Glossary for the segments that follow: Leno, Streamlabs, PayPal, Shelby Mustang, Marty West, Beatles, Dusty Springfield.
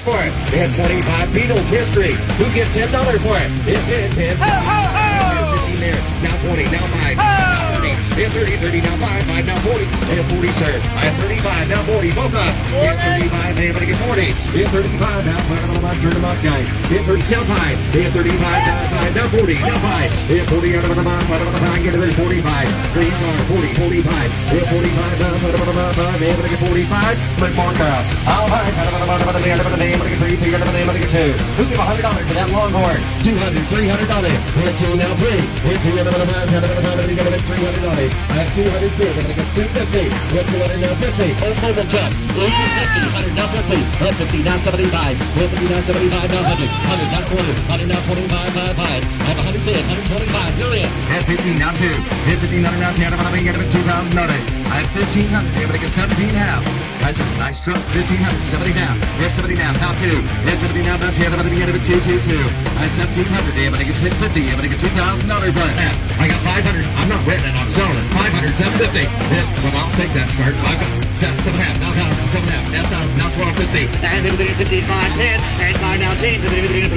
for it. They had 25 Beatles history. Who give $10 for it? They had 10. Ho, ho, ho! 15 there. Now 20. Now 5. Now 30. They had 30. 30. Now 5. 5. Now 40. They had 40, sir. I had 35. Now 40. Both up. They had 35. They had to get 40. They had 35. Now 5. Turn them up. Turn them up, guys. They had 30. Now 5. They had 35. Now 5. Now 40. Now 5. They had 40. Out of the mind. Out of the mind. Get to their 45. 3 40. 45. They had 45. Now 45, flip marker. All right, $300 $300. Who gave $100 for that Longhorn? $200, $300. We have two, now three. We have $200. I have 200 feet. I'm gonna get 250. We have 200 now 50. Oh, mobile jump. 50, 100 now 50. 150 now 75. 150 now 75 now 100. 100 now 20. 100 now 25. I have 100 feet. 125. You're in. I have 15 now 2. 15 now 10. I'm gonna get 2,000. I have 1,500. Able to get 17.5. Guys, that's a nice trip. 1,500. 70 down. We have 70 down. Now 2. We have 70 down. Now 10. I'm going to get it at 222. I have 1,700. Able to get 50. Able to get $2,000 for it. I got 500. I'm not renting it. I'm selling it. 500. 750. Well, I'll take that start. I've got 7.5. Now 1,000. 7.5. Now 1,000. Now 1,250. And 55, 10. And 5 now 10. 5, 750.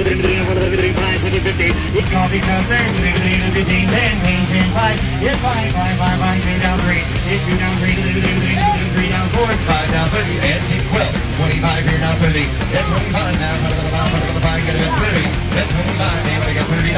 It called me down 10. 10, 5. It's 5, 3 down 3. It's 2 down 3. 3 down 4. 5 down 30. And 12. 25 here now 30. That's 25 now. Get it at 30. That's 25. Anybody got $30?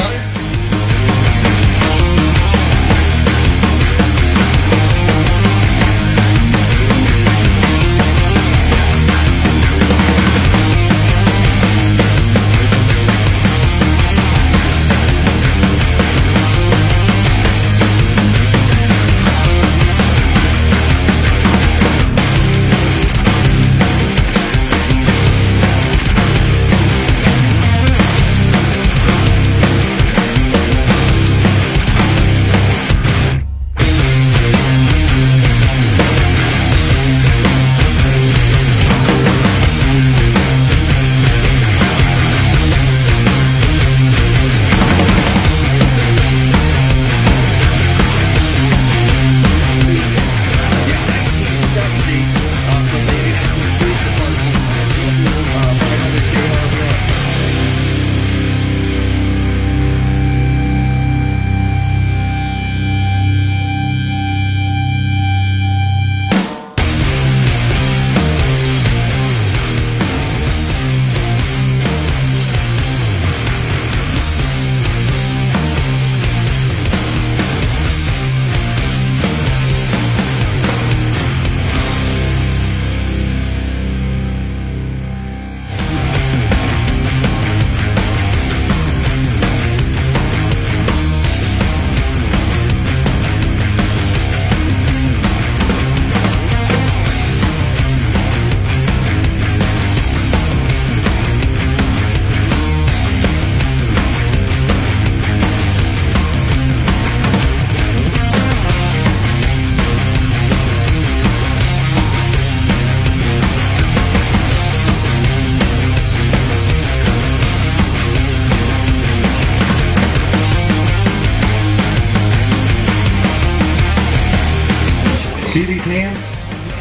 See these hands?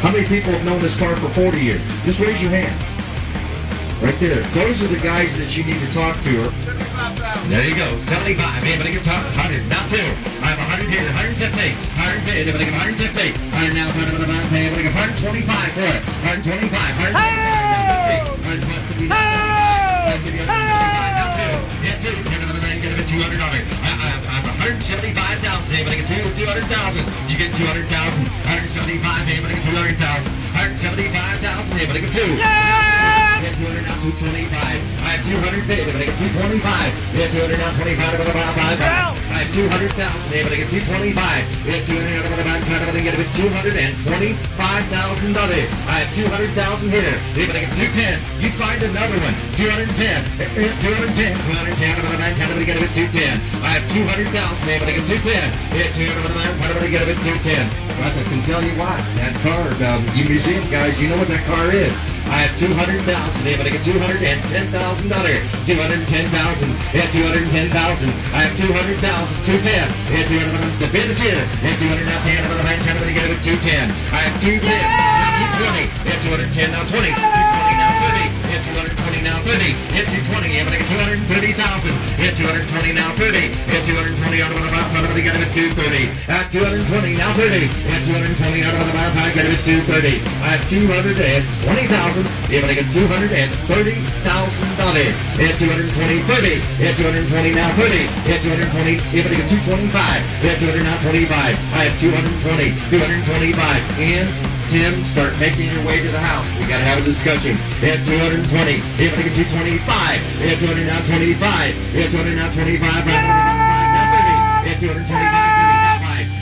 How many people have known this car for 40 years? Just raise your hands. Right there. Those are the guys that you need to talk to. 75,000. There you go. 75. Anybody can talk? 100. Not 2. I have 100 here. 150. 150. Anybody can 150. 100 now. 125 for it. 125. 125. Now 50. 150. Now 2. Yeah, 2. 10 get it at $200. I have 175,000. Anybody can 200,000. You get 200,000. 175. Anybody get 200,000. 175,000. Anybody get 2. Yeah. Get 200 now. 225. I have 200. Anybody get 225. Get 200 now. 25. I have 200,000. Anybody get 225. Get 200 now. 25. Get it. $225,000. I have 200,000 here. Anybody get 210. You find another one. 210. 210. 210. Anybody get it. 210. I have 200,000. Anybody get 210. Get 200 get it. 210. Plus, I can tell you why. That car, you museum guys, you know what that car is. I have 200,000. Anybody get $210,000? 210,000. Yeah, 210,000. I have 200,000. 210. Yeah, 200. The bid is here. Yeah, 210. Anybody get it? 210. I have 210. Now 220. Yeah, 210. Now 20. 220. Now 30. hit 220, now 30, hit 220, able to get 230,000, hit 220, now 30, hit 220, out of the mouth, out of the got it at 230, at 220, now 30, hit 220, out of the mouth, I got it at 230, at 220,000, able to get 230,000, hit 220, 30, hit 220, now 30, hit 220, able to get 225, hit 225, I have 220, 225, and Tim, start making your way to the house. We gotta have a discussion. At 220, able to get 225. At 225, at 225, at 225.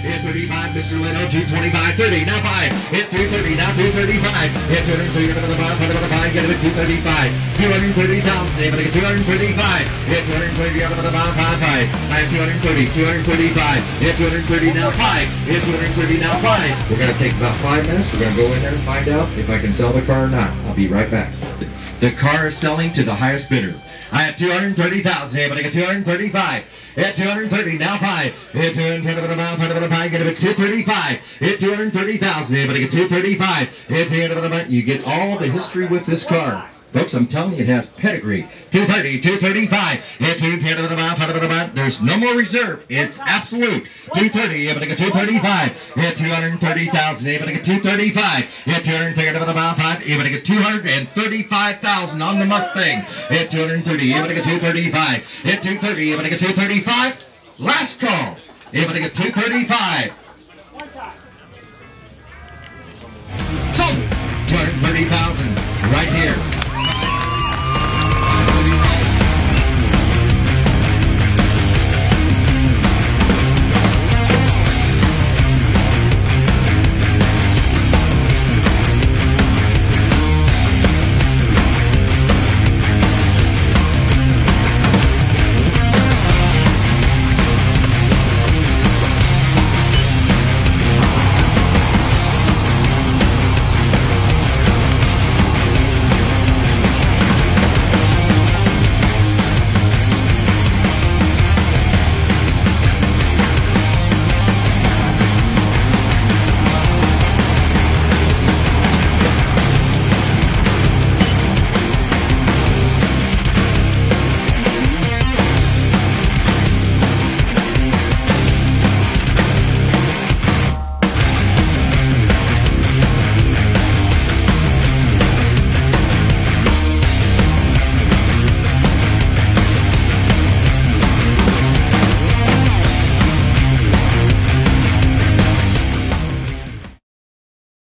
Hit 35, Mr. Leno, 225, 30, now 5, hit 230, now 235, hit 230, under the 5, under the 5, get it at 235, 230,000, able to get 235, hit 230, under the 5, 5, 5, I have 230, 235, hit 230, now 5, hit 230, now 5, we're going to take about 5 minutes, we're going to go in there and find out if I can sell the car or not. I'll be right back. The car is selling to the highest bidder. I have 230,000, able to get 235, hit 230, now 5, hit 235, get it 235, hit 230,000, able to get 235, hit 235, you get all the history with this car. Folks, I'm telling you, it has pedigree. 230, 235, hit 235, there's no more reserve, it's absolute. 230, able to get 235, hit 230,000, able to get 235, hit 235, able to get 235,000 on the Mustang, hit 230, able to get 235, hit 230, able to get 235, last call, able to get 235. 230,000, right here.